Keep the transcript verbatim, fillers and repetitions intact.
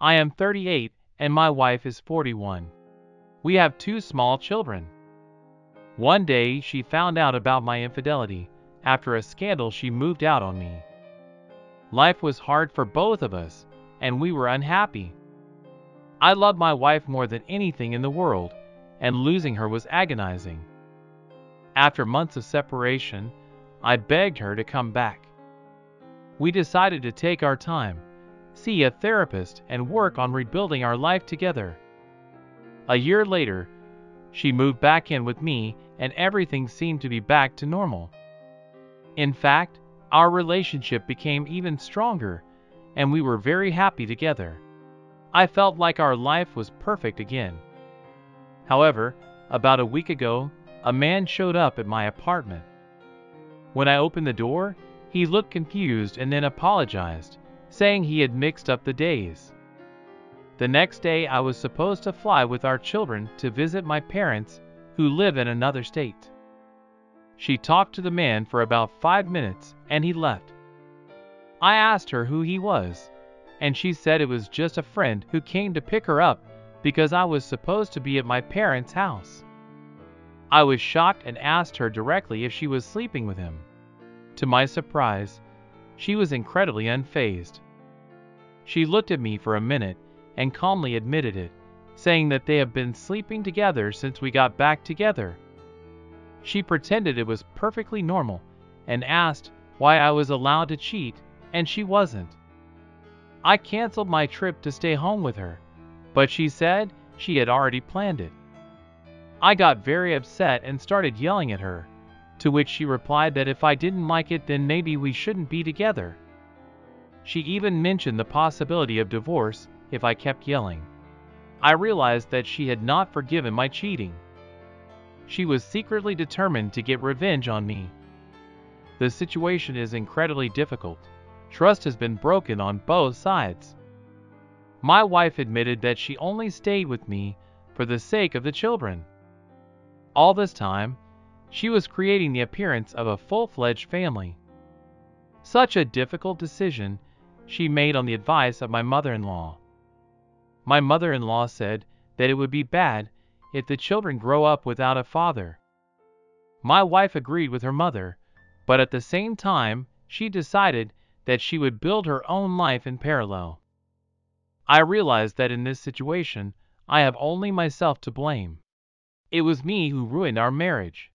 I am thirty-eight and my wife is forty-one. We have two small children. One day she found out about my infidelity. After a scandal, she moved out on me. Life was hard for both of us, and we were unhappy. I loved my wife more than anything in the world, and losing her was agonizing. After months of separation, I begged her to come back. We decided to take our time, see a therapist, and work on rebuilding our life together. A year later, she moved back in with me, and everything seemed to be back to normal. In fact, our relationship became even stronger, and we were very happy together. I felt like our life was perfect again. However, about a week ago, a man showed up at my apartment. When I opened the door, he looked confused and then apologized, saying he had mixed up the days. The next day, I was supposed to fly with our children to visit my parents, who live in another state. She talked to the man for about five minutes, and he left. I asked her who he was, and she said it was just a friend who came to pick her up because I was supposed to be at my parents' house. I was shocked and asked her directly if she was sleeping with him. To my surprise, she was incredibly unfazed. She looked at me for a minute and calmly admitted it, saying that they have been sleeping together since we got back together. She pretended it was perfectly normal and asked why I was allowed to cheat and she wasn't. I canceled my trip to stay home with her, but she said she had already planned it. I got very upset and started yelling at her, to which she replied that if I didn't like it, then maybe we shouldn't be together. She even mentioned the possibility of divorce if I kept yelling. I realized that she had not forgiven my cheating. She was secretly determined to get revenge on me. The situation is incredibly difficult. Trust has been broken on both sides. My wife admitted that she only stayed with me for the sake of the children. All this time, she was creating the appearance of a full-fledged family. Such a difficult decision she made on the advice of my mother-in-law. My mother-in-law said that it would be bad if the children grow up without a father. My wife agreed with her mother, but at the same time, she decided that she would build her own life in parallel. I realized that in this situation, I have only myself to blame. It was me who ruined our marriage.